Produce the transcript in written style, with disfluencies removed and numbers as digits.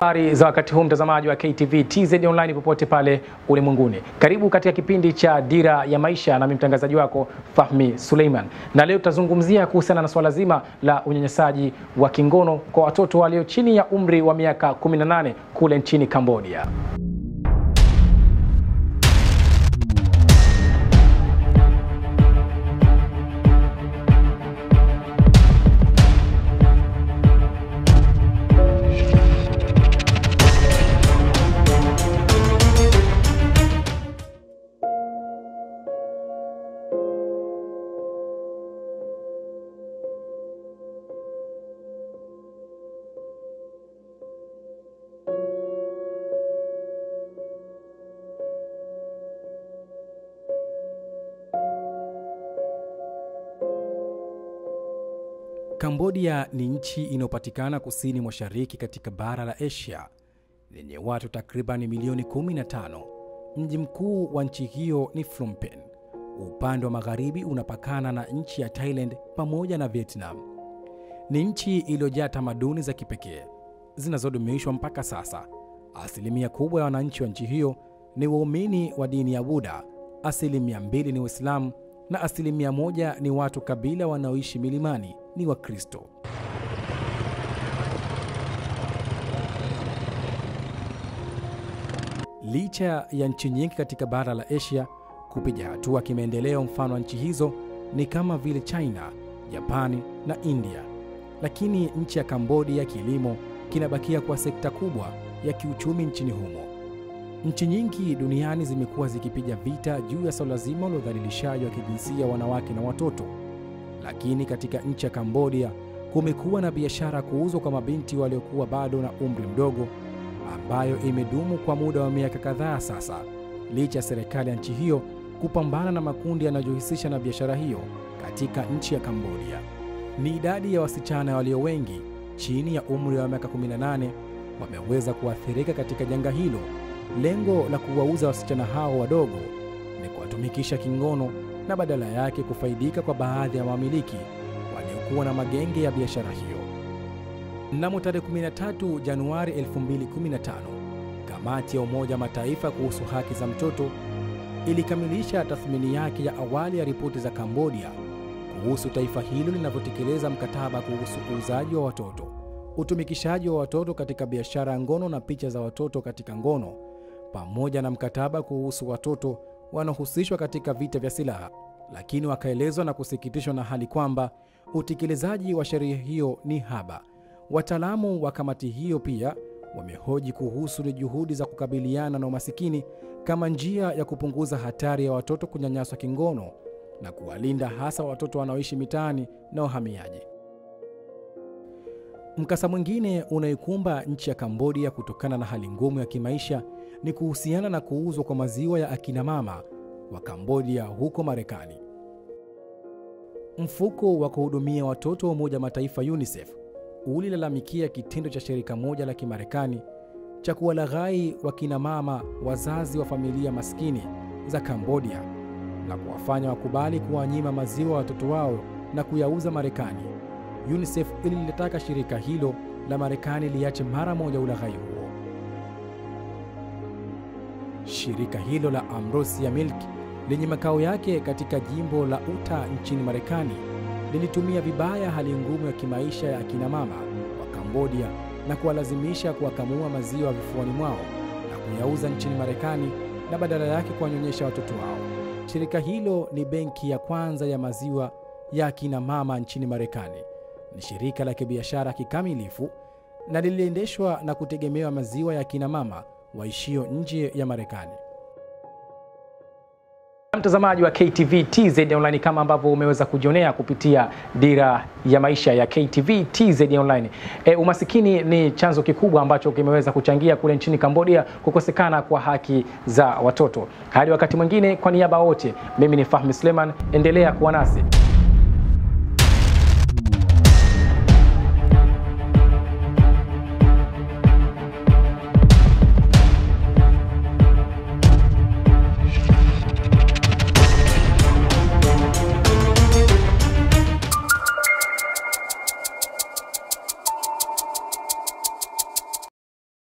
Habari za wakati huu mtazamaji wa KTV TZ Online popote pale ulimwenguni. Karibu katika kipindi cha Dira ya Maisha na mimi mtangazaji wako Fahmi Suleiman. Na leo tutazungumzia kuhusiana na swala zima la unyanyasaji wa kingono kwa watoto walio chini ya umri wa miaka 18 kule nchini Cambodia. Cambodia ni nchi inayopatikana kusini mashariki katika bara la Asia, lenye watu takriban milioni 15. Mji mkuu wa nchi hiyo ni Phnom Penh. Upande wa magharibi unapakana na nchi ya Thailand pamoja na Vietnam. Ni nchi iliyojaa tamaduni za kipekee zinazodumishwa mpaka sasa. Asilimia kubwa ya wananchi wa nchi hiyo ni waumini wa dini ya Buddha, asilimia 2 ni Waislamu na asilimia 1 ni watu kabila wanaoishi milimani ni Wakristo. Licha ya nchi nyingi katika bara la Asia kupiga hatua kimaendeleo, mfano nchi hizo ni kama vile China, Japan na India, lakini nchi ya Cambodia kilimo kinabakia kwa sekta kubwa ya kiuchumi nchini humo. Nchi nyingi duniani zimekuwa zikipiga vita juu ya swala zima la udhalilishaji wa kijinsia wanawake na watoto. Lakini katika nchi ya Cambodia kumekuwa na biashara kuuzwa kwa mabinti waliokuwa bado na umri mdogo, ambayo imedumu kwa muda wa miaka kadhaa sasa, licha serikali ya nchi hiyo kupambana na makundi yanayohusisha na biashara hiyo. Katika nchi ya Cambodia ni idadi ya wasichana walio wengi chini ya umri wa miaka 18 wameweza kuathirika katika janga hilo. Lengo la kuwauza wasichana hao wadogo ni kuwatumikisha kingono na badala yake kufaidika kwa baadhi ya wamiliki waliokuwa na magenge ya biashara hiyo. Mnamo tarehe 13 Januari 2015, kamati ya Umoja Mataifa kuhusu haki za mtoto ilikamilisha tathmini yake ya awali ya ripoti za Cambodia kuhusu taifa hilo linavyotekeleza mkataba kuhusu uuzaji wa watoto, utumikishaji wa watoto katika biashara ya ngono na picha za watoto katika ngono, pamoja na mkataba kuhusu watoto wanaohusishwa katika vita vya silaha. Lakini wakaelezwa na kusikitishwa na hali kwamba utekelezaji wa sheria hiyo ni haba. Wataalamu wa kamati hiyo pia wamehoji kuhusu juhudi za kukabiliana na umasikini kama njia ya kupunguza hatari ya watoto kunyanyaswa kingono na kuwalinda hasa watoto wanaoishi mitaani na wahamiaji. Mkasa mwingine unaikumba nchi ya Cambodia kutokana na hali ngumu ya kimaisha ni kuhusiana na kuuzwa kwa maziwa ya akina mama wa Cambodia huko Marekani. Mfuko wa kuhudumia watoto wa Umoja Mataifa UNICEF ulilalamikia kitendo cha shirika moja la Kimarekani cha kuwalaghai wakina mama wazazi wa familia maskini za Cambodia na kuwafanya wakubali kuwanyima maziwa watoto wao na kuyauza Marekani. UNICEF ililitaka shirika hilo la Marekani liache mara moja ulaghai huo. Shirika hilo la Ambrosia Milk lenye makao yake katika jimbo la Utah nchini Marekani lilitumia vibaya hali ngumu ya kimaisha ya akina mama wa Cambodia na kuwalazimisha kuwakamua maziwa vifuani mwao na kuyauza nchini Marekani na badala yake kuwanyonyesha watoto wao. Shirika hilo ni benki ya kwanza ya maziwa ya akina mama nchini Marekani. Ni shirika la kibiashara kikamilifu na liliendeshwa na kutegemewa maziwa ya akina mama waishio nje ya Marekani. Mtazamaji wa KTV TZ Online, kama ambavyo umeweza kujionea kupitia Dira ya Maisha ya KTV TZ Online, umasikini ni chanzo kikubwa ambacho kimeweza kuchangia kule nchini Cambodia kukosekana kwa haki za watoto. Hadi wakati mwingine, kwa niaba wote, mimi ni Fahmi Suleiman, endelea kuwa nasi.